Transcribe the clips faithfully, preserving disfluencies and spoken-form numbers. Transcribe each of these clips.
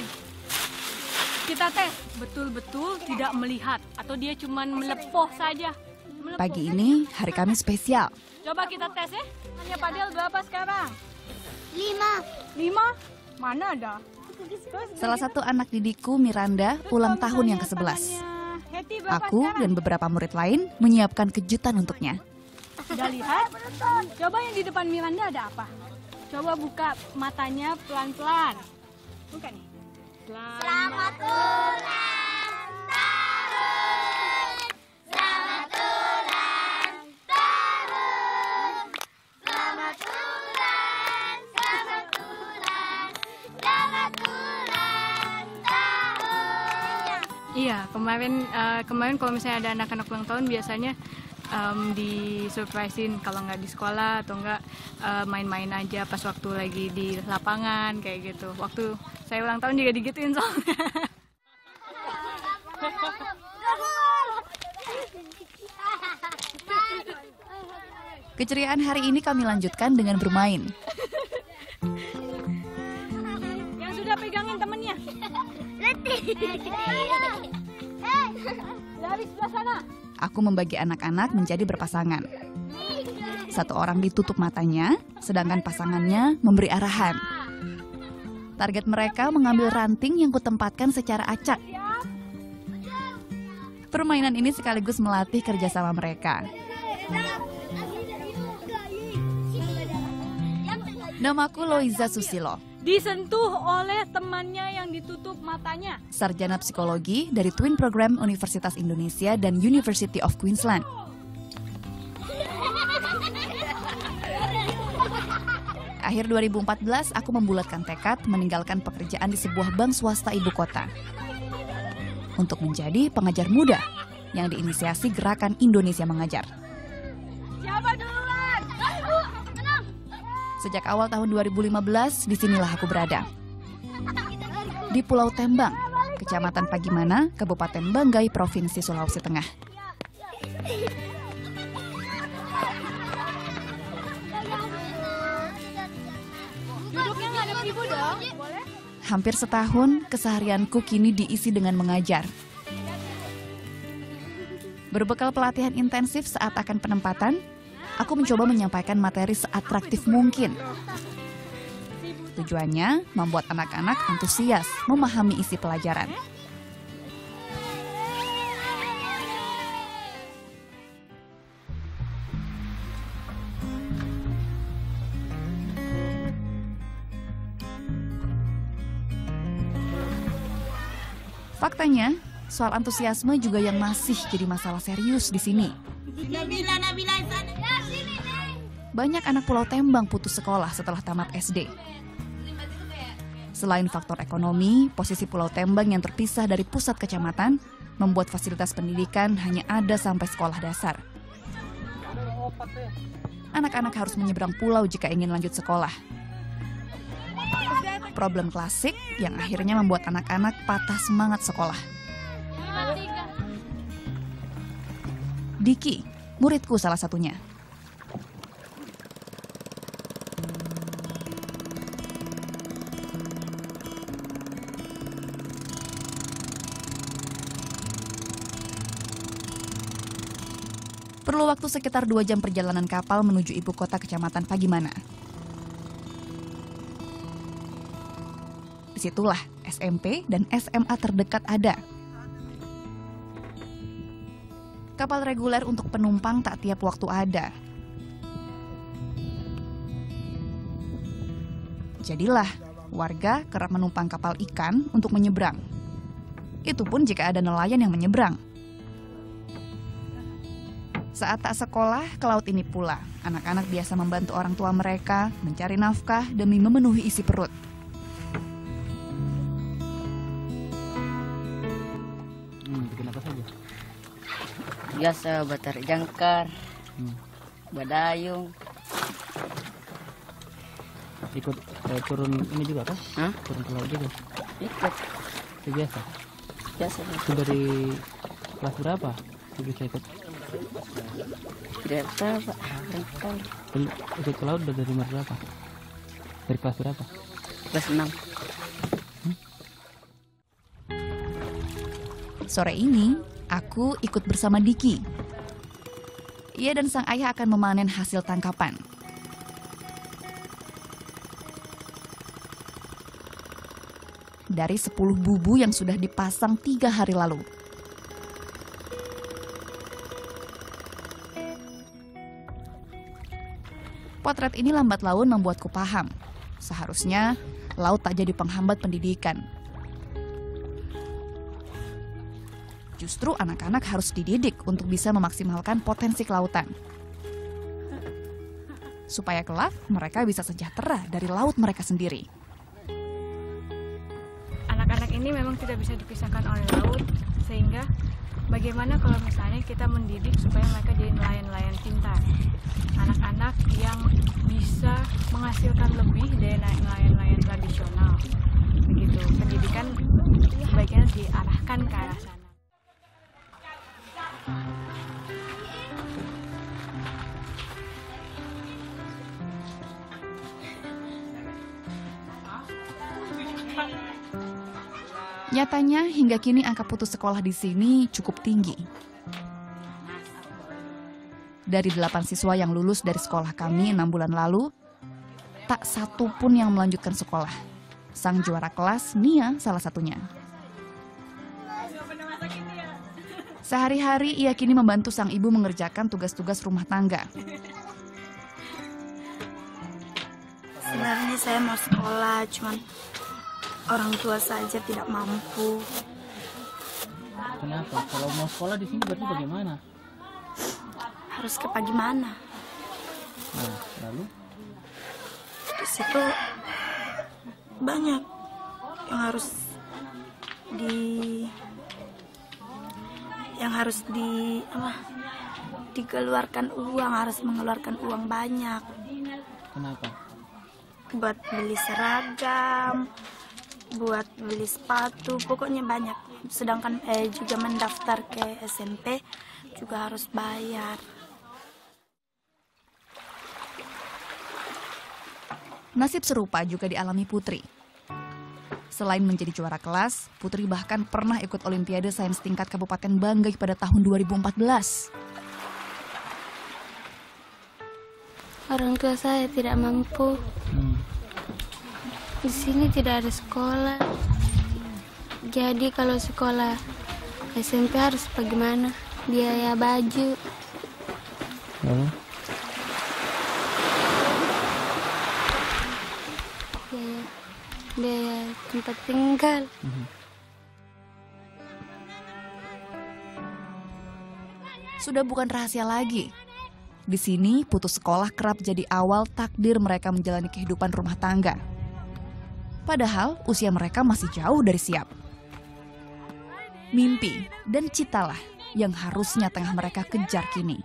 Mungkin kita tes betul-betul tidak melihat atau dia cuma melepoh saja. Melepoh. Pagi ini hari kami spesial. Coba kita tes ya. Hanya padel berapa sekarang? Lima. Lima? Mana ada? Salah satu anak didikku, Miranda, ulang tahun yang kesebelas. Aku dan beberapa murid lain menyiapkan kejutan untuknya. Sudah lihat? Coba yang di depan Miranda ada apa? Coba buka matanya pelan-pelan. Buka nih. Selamat ulang tahun, selamat ulang tahun, selamat ulang, selamat ulang, selamat ulang tahun. Iya, kemarin uh, kemarin kalau misalnya ada anak-anak ulang tahun biasanya um, disurprisein kalau nggak di sekolah atau nggak uh, main-main aja pas waktu lagi di lapangan kayak gitu. Waktu saya ulang tahun juga digituin soalnya. Keceriaan hari ini kami lanjutkan dengan bermain. Yang sudah pegangin temennya. Aku membagi anak-anak menjadi berpasangan. Satu orang ditutup matanya, sedangkan pasangannya memberi arahan. Target mereka mengambil ranting yang kutempatkan secara acak. Permainan ini sekaligus melatih kerjasama mereka. Namaku Louisa Susilo. Disentuh oleh temannya yang ditutup matanya. Sarjana psikologi dari Twin Program Universitas Indonesia dan University of Queensland. Akhir dua ribu empat belas, aku membulatkan tekad meninggalkan pekerjaan di sebuah bank swasta ibu kota untuk menjadi pengajar muda yang diinisiasi Gerakan Indonesia Mengajar. Siapa duluan? Sejak awal tahun dua ribu lima belas, disinilah aku berada. Di Pulau Tembang, Kecamatan Pagimana, Kabupaten Banggai, Provinsi Sulawesi Tengah. Hampir setahun, keseharianku kini diisi dengan mengajar. Berbekal pelatihan intensif saat akan penempatan, aku mencoba menyampaikan materi seatraktif mungkin. Tujuannya membuat anak-anak antusias memahami isi pelajaran. Faktanya, soal antusiasme juga yang masih jadi masalah serius di sini. Banyak anak Pulau Tembang putus sekolah setelah tamat S D. Selain faktor ekonomi, posisi Pulau Tembang yang terpisah dari pusat kecamatan membuat fasilitas pendidikan hanya ada sampai sekolah dasar. Anak-anak harus menyeberang pulau jika ingin lanjut sekolah. Problem klasik yang akhirnya membuat anak-anak patah semangat sekolah. Diki, muridku salah satunya. Perlu waktu sekitar dua jam perjalanan kapal menuju ibu kota Kecamatan Pagimana. Situlah S M P dan S M A terdekat ada. Kapal reguler untuk penumpang tak tiap waktu ada. Jadilah, warga kerap menumpang kapal ikan untuk menyeberang. Itu pun jika ada nelayan yang menyeberang. Saat tak sekolah, ke laut ini pula. Anak-anak biasa membantu orang tua mereka mencari nafkah demi memenuhi isi perut. Biasa batar jangkar, hmm. badayung. Ikut eh, turun ini juga kan? Hah? Turun ke laut juga? Ikut. Itu biasa? Biasa. Itu dari kelas berapa? Itu bisa ikut? Tidak berapa. Ikut ke laut dari umur berapa? Dari kelas berapa? Kelas enam. Hmm? Sore ini, aku ikut bersama Diki. Ia dan sang ayah akan memanen hasil tangkapan. Dari sepuluh bubu yang sudah dipasang tiga hari lalu. Potret ini lambat laun membuatku paham. Seharusnya laut tak jadi penghambat pendidikan. Justru anak-anak harus dididik untuk bisa memaksimalkan potensi kelautan. Supaya kelak mereka bisa sejahtera dari laut mereka sendiri. Anak-anak ini memang tidak bisa dipisahkan oleh laut, sehingga bagaimana kalau misalnya kita mendidik supaya mereka jadi nelayan-nelayan pintar. Anak-anak yang bisa menghasilkan lebih dari nelayan-nelayan tradisional. Begitu, pendidikan sebaiknya diarahkan ke arah sana. Nyatanya hingga kini angka putus sekolah di sini cukup tinggi. Dari delapan siswa yang lulus dari sekolah kami enam bulan lalu, tak satu pun yang melanjutkan sekolah. Sang juara kelas, Nia, salah satunya. Sehari-hari ia kini membantu sang ibu mengerjakan tugas-tugas rumah tangga. Sebenarnya saya mau sekolah, cuman orang tua saja tidak mampu. Kenapa? Kalau mau sekolah di sini berarti bagaimana? Harus ke Pagimana. Nah, lalu? Di situ banyak yang harus di... yang harus di apa, dikeluarkan uang, harus mengeluarkan uang banyak. Kenapa? Buat beli seragam, buat beli sepatu, pokoknya banyak. Sedangkan eh, juga mendaftar ke S M P juga harus bayar. Nasib serupa juga dialami Putri. Selain menjadi juara kelas, Putri bahkan pernah ikut Olimpiade Sains Tingkat Kabupaten Banggai pada tahun dua ribu empat belas. Orang tua saya tidak mampu. Hmm. Di sini tidak ada sekolah. Jadi kalau sekolah S M P harus bagaimana? Biaya baju. Hmm. Biaya. Biaya. Tempat tinggal. Sudah bukan rahasia lagi. Di sini putus sekolah kerap jadi awal takdir mereka menjalani kehidupan rumah tangga. Padahal usia mereka masih jauh dari siap. Mimpi dan citalah yang harusnya tengah mereka kejar kini.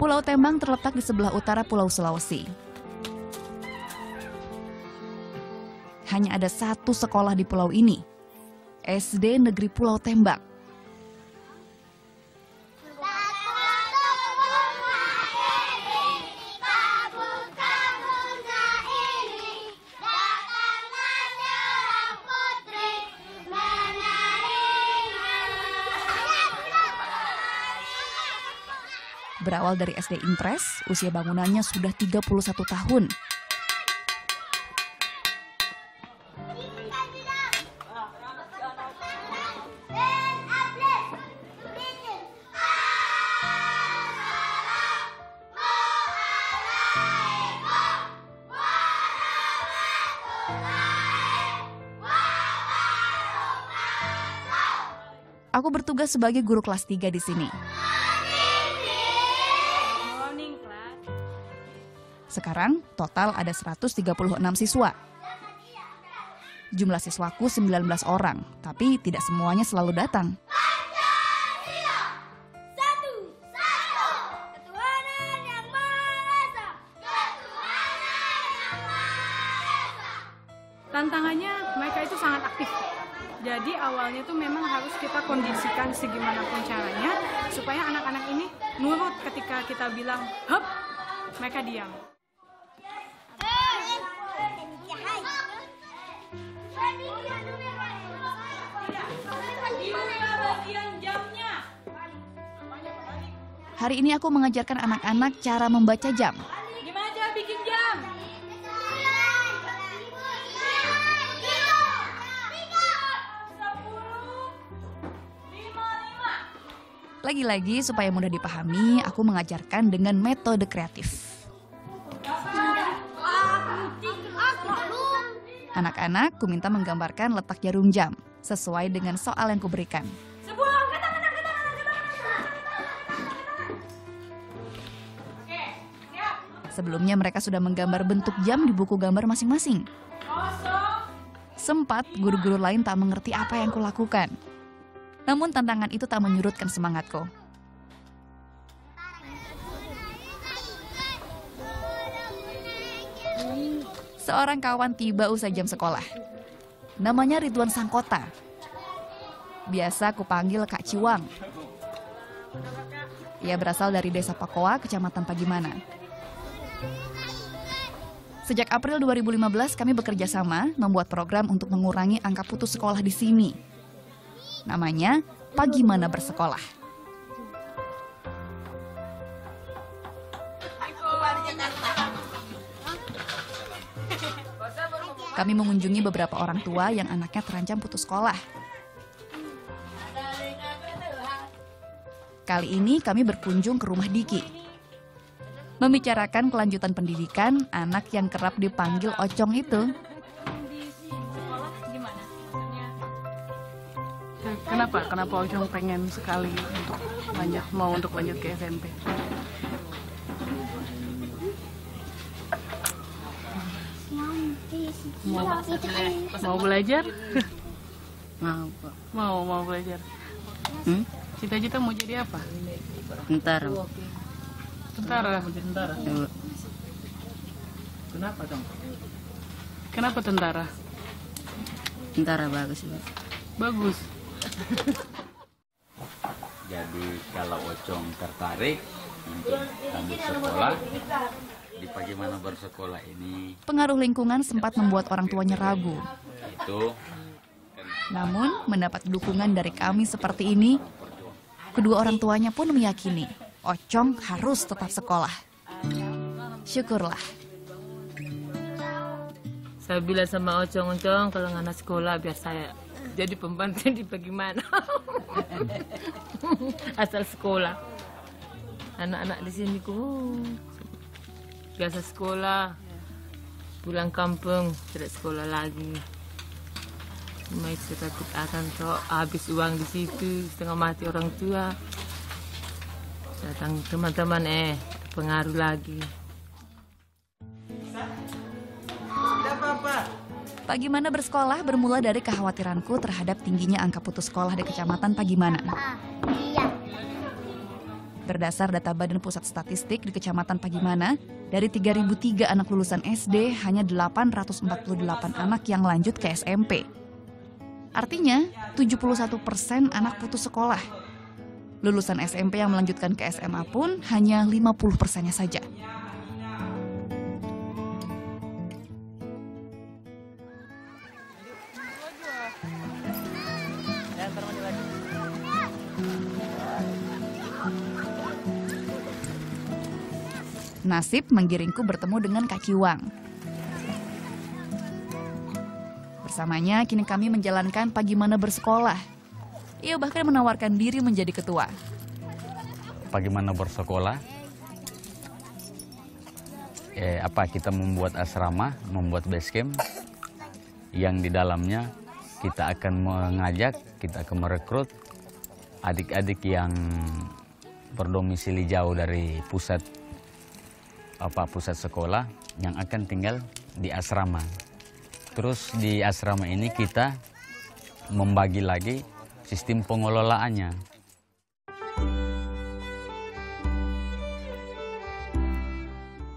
Pulau Tembang terletak di sebelah utara Pulau Sulawesi. Hanya ada satu sekolah di pulau ini, S D Negeri Pulau Tembang. Berawal dari S D Impres, usia bangunannya sudah tiga puluh satu tahun. Aku bertugas sebagai guru kelas tiga di sini. Sekarang total ada seratus tiga puluh enam siswa. Jumlah siswaku sembilan belas orang, tapi tidak semuanya selalu datang. Tantangannya mereka itu sangat aktif. Jadi awalnya itu memang harus kita kondisikan segimanapun caranya supaya anak-anak ini nurut ketika kita bilang hop, mereka diam. Hari ini aku mengajarkan anak-anak cara membaca jam. Gimana cara bikin jam? Lagi-lagi supaya mudah dipahami, aku mengajarkan dengan metode kreatif. Anak-anak, ku minta menggambarkan letak jarum jam sesuai dengan soal yang kuberikan. Sebelumnya mereka sudah menggambar bentuk jam di buku gambar masing-masing. Sempat guru-guru lain tak mengerti apa yang kulakukan. Namun tantangan itu tak menyurutkan semangatku. Seorang kawan tiba usai jam sekolah. Namanya Ridwan Sangkota. Biasa aku panggil Kak Ciwang. Ia berasal dari desa Pakoa, Kecamatan Pagimana. Sejak April dua ribu lima belas kami bekerja sama membuat program untuk mengurangi angka putus sekolah di sini. Namanya Pagimana Bersekolah. Kami mengunjungi beberapa orang tua yang anaknya terancam putus sekolah. Kali ini kami berkunjung ke rumah Diki. Membicarakan kelanjutan pendidikan anak yang kerap dipanggil Ocong itu. Kenapa? Kenapa Ocong pengen sekali untuk lanjut, mau untuk lanjut ke S M P? Mau, mau belajar? Mau, mau, mau belajar. Hmm? Cita-cita mau jadi apa? Tentara. Tentara. Tentara. Kenapa, Cong? Kenapa tentara? Tentara bagus, bagus. Jadi kalau Ocong tertarik untuk lanjut sekolah di Pagimana Bersekolah ini, pengaruh lingkungan sempat membuat orang tuanya ragu. Itu. Namun mendapat dukungan dari kami seperti ini, kedua orang tuanya pun meyakini Ocong harus tetap sekolah. Syukurlah. Saya bilang sama Ocong, Ocong kalau nggak sekolah biar saya jadi pembantu di Pagimana. Asal sekolah. Anak-anak di sini ku biasa sekolah. Pulang kampung tidak sekolah lagi. Cuma itu takut akan toh habis uang di situ, setengah mati orang tua. Datang teman-teman eh pengaruh lagi. Tidak apa-apa. Pagimana Bersekolah bermula dari kekhawatiranku terhadap tingginya angka putus sekolah di Kecamatan Pagimana. Berdasar data Badan Pusat Statistik di Kecamatan Pagimana, dari tiga ribu tiga anak lulusan S D, hanya delapan ratus empat puluh delapan anak yang lanjut ke S M P. Artinya, tujuh puluh satu persen anak putus sekolah. Lulusan S M P yang melanjutkan ke S M A pun hanya lima puluh persennya saja. Nasib menggiringku bertemu dengan Kak Ciwang. Bersamanya kini kami menjalankan Pagimana Bersekolah. Ia bahkan menawarkan diri menjadi ketua. Pagimana Bersekolah, eh, apa kita membuat asrama, membuat basecamp yang di dalamnya kita akan mengajak, kita akan merekrut adik-adik yang berdomisili jauh dari pusat apa pusat sekolah yang akan tinggal di asrama. Terus di asrama ini kita membagi lagi sistem pengelolaannya.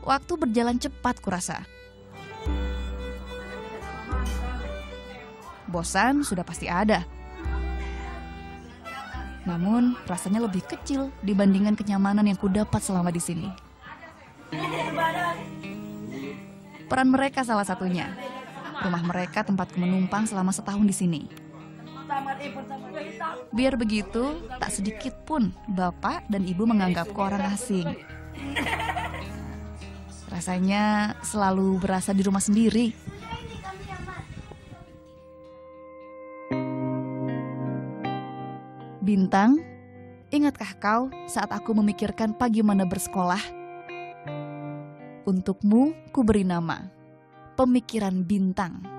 Waktu berjalan cepat kurasa. Bosan sudah pasti ada. Namun rasanya lebih kecil dibandingkan kenyamanan yang kudapat selama di sini. Peran mereka salah satunya. Rumah mereka tempatku menumpang selama setahun di sini. Biar begitu, tak sedikit pun bapak dan ibu menganggapku orang asing. Rasanya selalu berasa di rumah sendiri. Bintang, ingatkah kau saat aku memikirkan Pagimana Bersekolah? Untukmu ku beri nama, Pemikiran Bintang.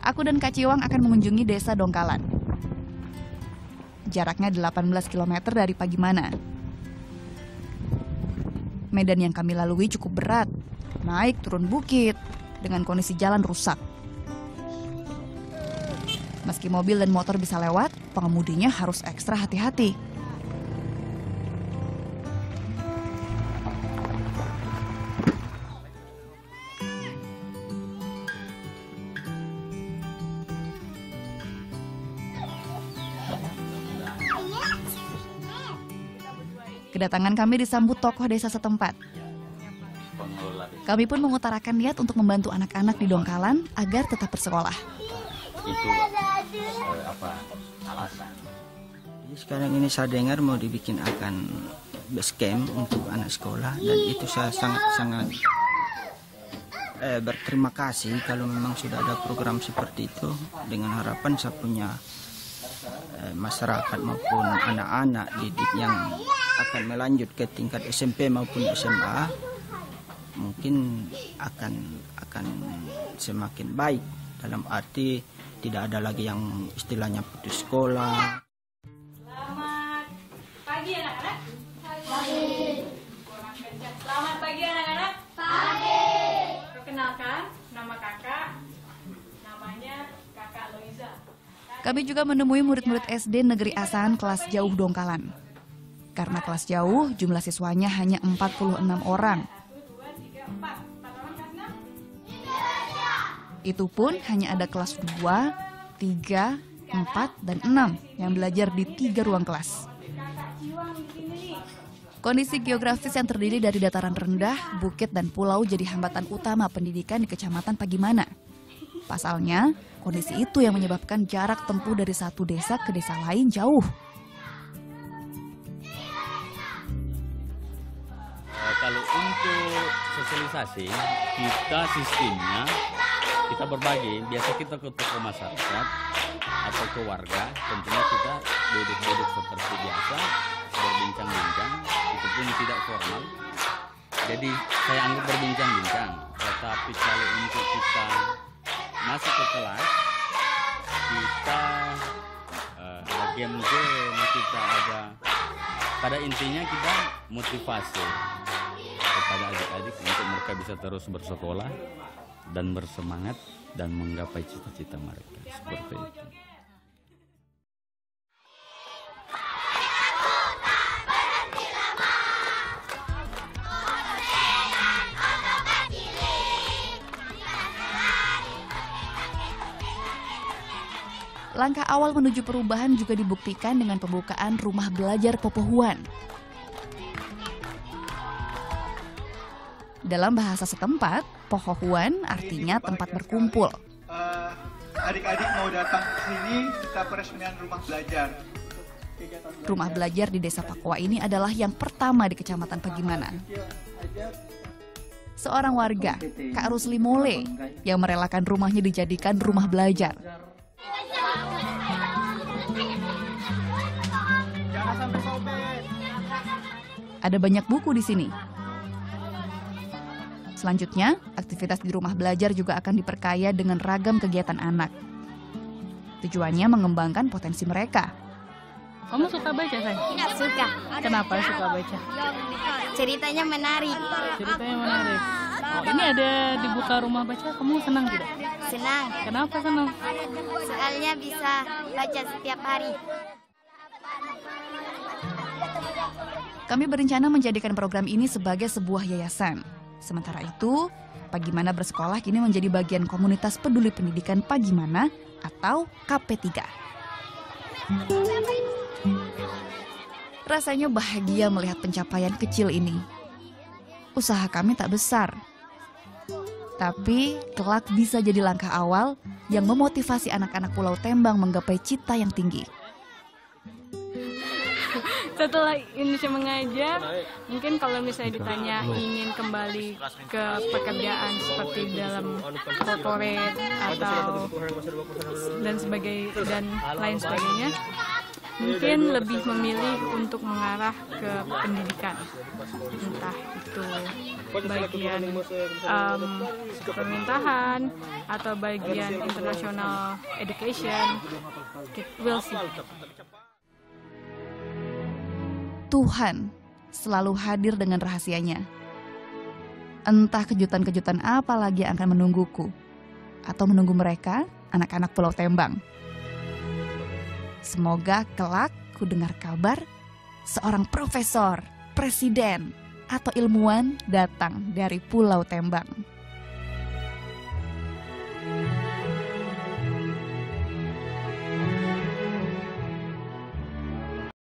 Aku dan Kak Ciwang akan mengunjungi desa Dongkalan. Jaraknya delapan belas kilometer dari Pagimana. Medan yang kami lalui cukup berat, naik turun bukit, dengan kondisi jalan rusak. Meski mobil dan motor bisa lewat, pengemudinya harus ekstra hati-hati. Kedatangan kami disambut tokoh desa setempat. Kami pun mengutarakan niat untuk membantu anak-anak di Dongkalan agar tetap bersekolah. Itu apa alasan? Sekarang ini saya dengar mau dibikin akan base camp untuk anak sekolah, dan itu saya sangat-sangat eh, berterima kasih kalau memang sudah ada program seperti itu, dengan harapan saya punya eh, masyarakat maupun anak-anak didik yang akan melanjut ke tingkat S M P maupun S M A, mungkin akan akan semakin baik, dalam arti tidak ada lagi yang istilahnya putus sekolah. Selamat pagi anak-anak. Pagi. Selamat pagi anak-anak. Pagi. Perkenalkan, nama kakak, namanya kakak Louisa. Kami juga menemui murid-murid S D Negeri Asahan kelas jauh Dongkalan. Karena kelas jauh, jumlah siswanya hanya empat puluh enam orang. Itu pun hanya ada kelas dua, tiga, empat, dan enam yang belajar di tiga ruang kelas. Kondisi geografis yang terdiri dari dataran rendah, bukit, dan pulau jadi hambatan utama pendidikan di Kecamatan Pagimana. Pasalnya, kondisi itu yang menyebabkan jarak tempuh dari satu desa ke desa lain jauh. Kalau untuk sosialisasi, kita sistemnya, kita berbagi. Biasa kita ke toko masyarakat atau ke warga, tentunya kita duduk-duduk seperti biasa, berbincang-bincang, itu pun tidak formal. Jadi saya anggap berbincang-bincang, tetapi kalau untuk kita masuk ke kelas, kita uh, ada game-game, kita ada, pada intinya kita motivasi kepada adik-adik untuk mereka bisa terus bersekolah dan bersemangat dan menggapai cita-cita mereka, seperti itu. Langkah awal menuju perubahan juga dibuktikan dengan pembukaan rumah belajar Popohuan. Dalam bahasa setempat, Popohuan artinya tempat berkumpul. Adik-adik mau datang ke sini, kita peresmian rumah belajar. Rumah belajar di desa Pakwa ini adalah yang pertama di Kecamatan Pagimana. Seorang warga, Kak Rusli Mole, yang merelakan rumahnya dijadikan rumah belajar. Ada banyak buku di sini. Selanjutnya, aktivitas di rumah belajar juga akan diperkaya dengan ragam kegiatan anak. Tujuannya mengembangkan potensi mereka. Kamu suka baca, Say? Enggak suka. Kenapa suka baca? Ceritanya menarik. Ceritanya menarik. Ini ada dibuka rumah baca, kamu senang tidak? Senang. Kenapa senang? Soalnya bisa baca setiap hari. Kami berencana menjadikan program ini sebagai sebuah yayasan. Sementara itu, Pagimana Bersekolah kini menjadi bagian Komunitas Peduli Pendidikan Pagimana atau K P tiga. Rasanya bahagia melihat pencapaian kecil ini. Usaha kami tak besar. Tapi, kelak bisa jadi langkah awal yang memotivasi anak-anak Pulau Tembang menggapai cita yang tinggi. Setelah Indonesia Mengajar, mungkin kalau misalnya ditanya ingin kembali ke pekerjaan seperti dalam corporate atau dan sebagai dan lain sebagainya, mungkin lebih memilih untuk mengarah ke pendidikan, entah itu bagian um, pemerintahan atau bagian international education. We'll see. Tuhan selalu hadir dengan rahasianya. Entah kejutan-kejutan apa lagi yang akan menungguku atau menunggu mereka, anak-anak Pulau Tembang. Semoga kelak ku dengar kabar seorang profesor, presiden, atau ilmuwan datang dari Pulau Tembang.